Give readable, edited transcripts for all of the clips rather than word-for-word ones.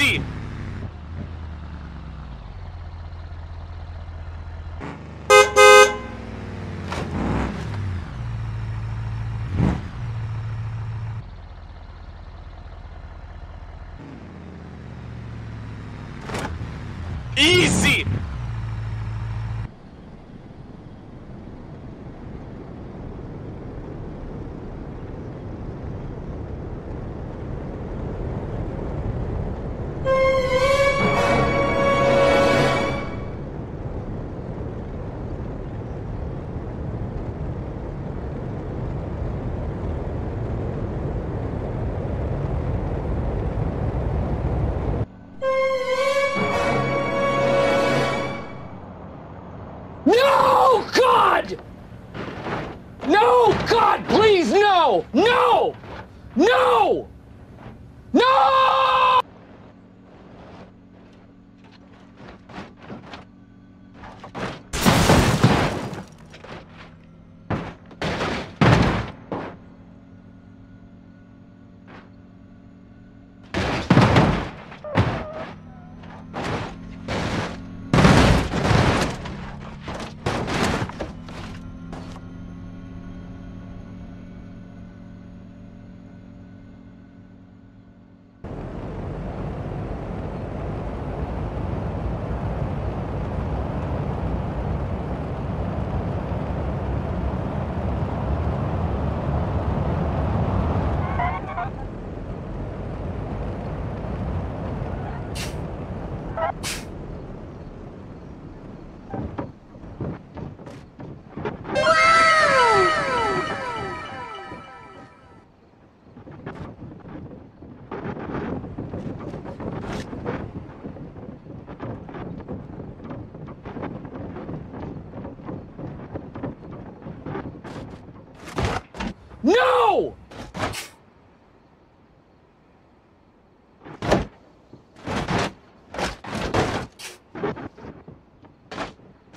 Sie! Easy! No, God, please, no! No! No! No!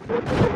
No!